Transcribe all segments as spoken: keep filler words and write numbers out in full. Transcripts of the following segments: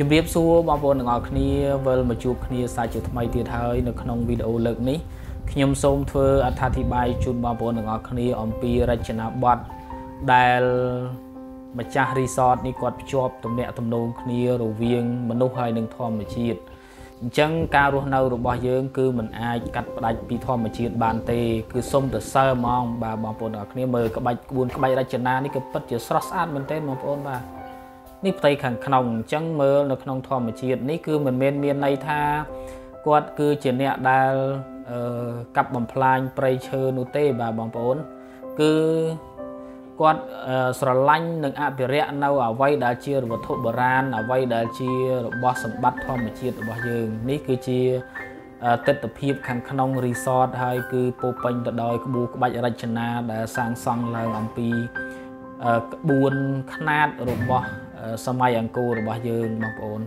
Chúng biết xua bao vốn ngọc ni vờ mà chụp ni sai chụp thay tiệt hơi được không video lực ní khi nhom xôm thưa anh thay bài chụp bao vốn ngọc ni ông pi ra chân áp bật đài mà cha resort đi quạt chụp tụm nẹt tụm nông ni đồ viên mình đâu hay đừng thòm mà chiết chẳng cao luôn đâu được bao nhiêu cứ mình ai cắt đại pi thòm mà chiết bàn tề cứ xôm từ sơ mong bà bao vốn ngọc ni mời các bài buồn các bài ra chân na đi cái bất chợt sát sát mình tên bao vốn bà ní tây khẳng khòng chẳng mơ là khòng thò mà chiết ní cứ mình men miền này tha quạt cứ chuyện nè đa cặp bầm phai prey chơi nô tê bà bầm phốn cứ quạt sờ lanh đừng áp bẹt nâu ở vay đã chia vật thô bờ ran ở vay đã chia bò sầm bát thò mà chiết ở bao giờ ní cứ chia tết tập hiệp khẳng khòng resort hay cứ po panh đợt đòi bù các bạn ở chân na đã sang sang là làm pi buồn khát rồi bò sau mai anh cô rồi bao giờ bằng ôn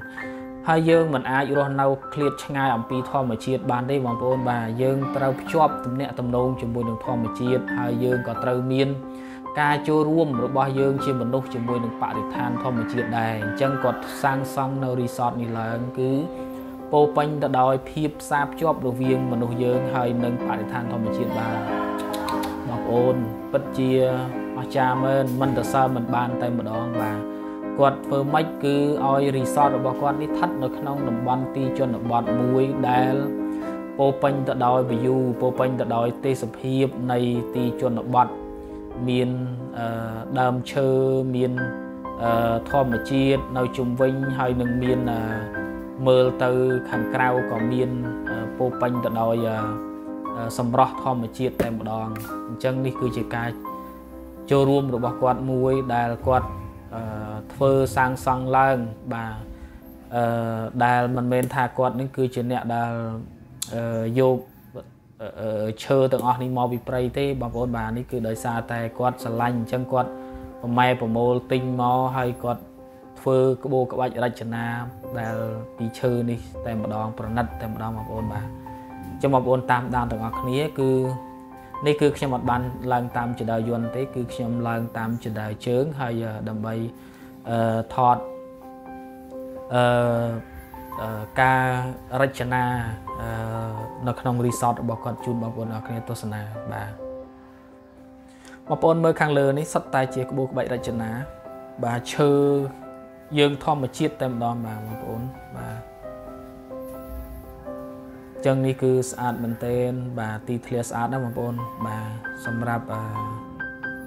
hai dương mình ai rồi nấu clip ngay ông pi thò mà chiết bàn đây bằng ôn bà dương trâu chop tụm nẹt tụm nông chìm bồi đường thò mà chiết hai dương có trâu miên ca chua ruộng rồi bao dương chìm mình nông chìm bồi đường bạ để than thò mà chiết đài chân còn sang sang nấu resort này là cứ po panh đã đòi phìp sáp chop rồi viên mình nông dương hai nâng bạ để than thò mà chiết bà bằng ôn bất chia cha mình mình đã sao mình bàn tay một đòn bà quạt phơi mát cứ oi resort ở bà con đi thắt nó không nằm ban ti cho nó bọt muối đá po panh đã đòi view po panh đã đòi tê sập hiệp này ti cho nó bọt miền đầm chơi miền thò mà chiết nơi chung vinh hay nương miền mờ từ hàng cào có miền po panh đã đòi sầm rót thò mà chiết tay một đòn chân đi cứ chỉ ca cho ruộng rồi bà con muối đá quạt phơ sang sang lang bà đài mình men thà quạt nên cứ chuyện nè đài vô chơi tượng ở những màu bị prey thế bà con bà này cứ đời xa tay quạt sờ lanh chân quạt mày của mô tinh mò hay quạt phơ cái bộ các bạn ra chân na đài đi chơi đi tay một đòn phần nát tay một đòn bà con bà trong một con tam đàn tượng ở kia cứ đây cứ xem một bàn lần tam chỉ đào dồn thế cứ xem lần tam chỉ đào chướng hay giờ đầm bay thọt ca rachana nó không resort bảo con chun bảo con ở cái tổ sơn à bà mà con mới khang lơ này sắt tai chia bố bảy rachana bà chơi dương thom mà chia tem đo mà con bà chân này cứ sát mình tên bà ti thề sát đó bằng ôn bà xâm rập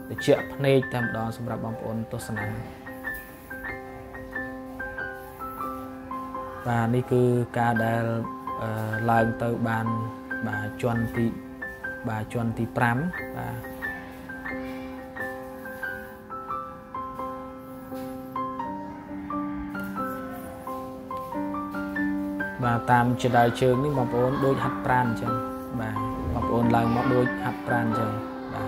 để chữa này tham đó xâm rập bằng ôn tốt sẵn và này cứ cả đà lần tới bàn bà chọn thì bà chọn thì pram và và tam chỉ đại trường đi mập ôn đôi hạt pran chăng bà mập ôn là mập đôi hạt pran chăng bà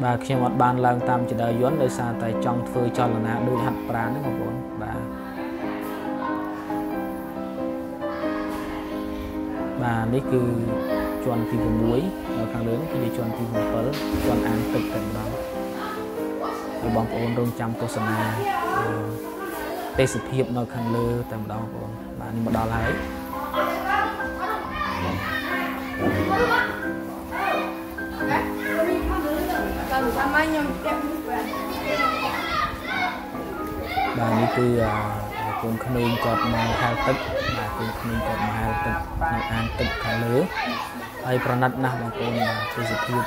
bà khi một bàn lần tam chỉ đại yến đời xa tại trong phơi cho là nà đôi hạt pran đấy mập ôn bà bà đấy cứ chọn thì vùng muối ở càng lớn thì chọn thì vùng phở chọn ăn tịch tận đó rồi mập ôn đông trăm tô sơn à tê sự hiệp nó khăn lơ tầm đó còn bạn nhưng mà đó là ấy bạn đi từ cùng khăn lưng cột mà hai tấc và cùng khăn lưng cột mà hai tấc nó ăn tấc khăn lơ ai phần nát nào mà còn tê sự hiệp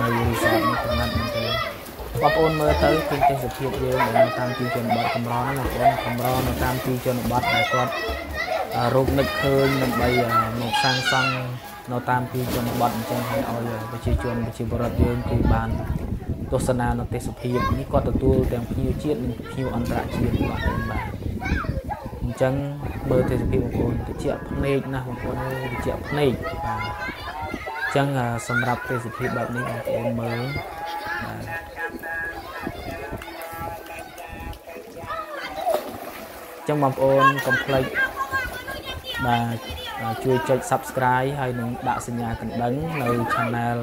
nơi resort nó phần nát mình thôi bà con mới tới kinh tế sự kiện như là tam tiêu chuẩn bát cầm ron là con cầm ron là tam tiêu chuẩn bát là con rộp nực hơn là bây một sang sang nó tam tiêu chuẩn bát trong hai ao rồi và chỉ chuẩn và chỉ bờ rạp riêng thì bàn tô sơn nó tế sự kiện như con tụt tua đem phiêu chiết phiêu ăn rạ chiết của bạn bạn chẳng bờ tế sự kiện của con cái triệu này là một con cái triệu này và chẳng là sầm rạp tế sự kiện bạn này con mới trong mầm ôn complete và chui chơi subscribe hay những bạn sinh nhà cần đăng nơi channel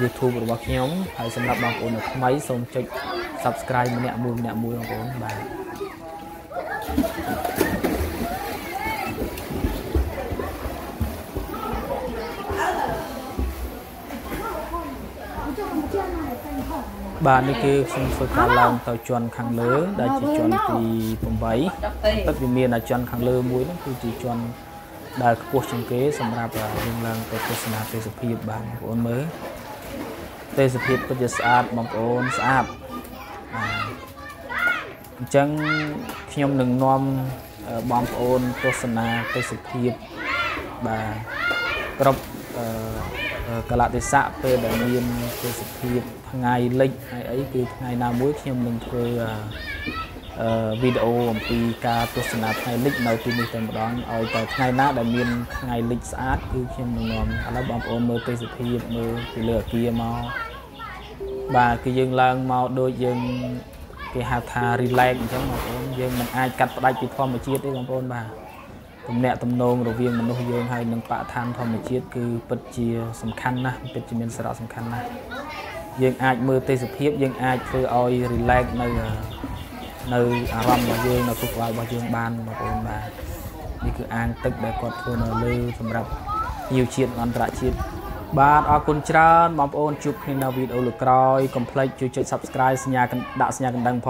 YouTube của bác nhóm hay xem lại mầm ôn được mấy xong chơi subscribe ម្នាក់មួយម្នាក់មួយបងប្អូនបាទ bạn kia không phải cả lòng tàu chọn khang lơ đã chỉ chọn thì tầm bảy tất nhiên miền là chọn khang lơ muối nó chỉ chọn đại quốc trung kế sầm rạp là riêng làng tàu quốc nhà tây sập hiệp bằng ôn mới tây sập hiệp bây giờ sạp bằng ôn sạp chẳng nhom đừng nom bằng ôn quốc nhà tây sập hiệp và cọp cả lại tây sạp về đại miền tây sập hiệp ngày lịch ngày ấy từ ngày nào mỗi khi mình chơi uh, video một tí ca tôi sẽ làm ngày lịch nào thì mình thành một đón ở tại ngày nào đã miền ngày lịch sát từ khi mình làm áo bông ôm mơ tây thì mơ cái lửa kia màu và cái dương lan màu đôi dương cái hạt thà relax chẳng mà dương mình ai cắt đây chỉ thon một chiếc đấy còn ôn bà tầm nẹt tầm nôn rồi viên mình đôi dương hay mình bạ than thon một chiếc cứ bật chia sầm khăn na bật chia mình sẽ đọc sầm khăn na dương ai mưa tây sập hiếp dương ai chơi oi relax nơi nơi à lâm mà dương là thuộc vào bao dương ban mà còn mà đi cứ an tức để còn thua nó lư sầm rập nhiều chuyện ăn rạ chuyện bạn ở cồn trơn mong ôn chụp hình nào video lục coi complex chú chơi subscribe nhà đã nhà cần đăng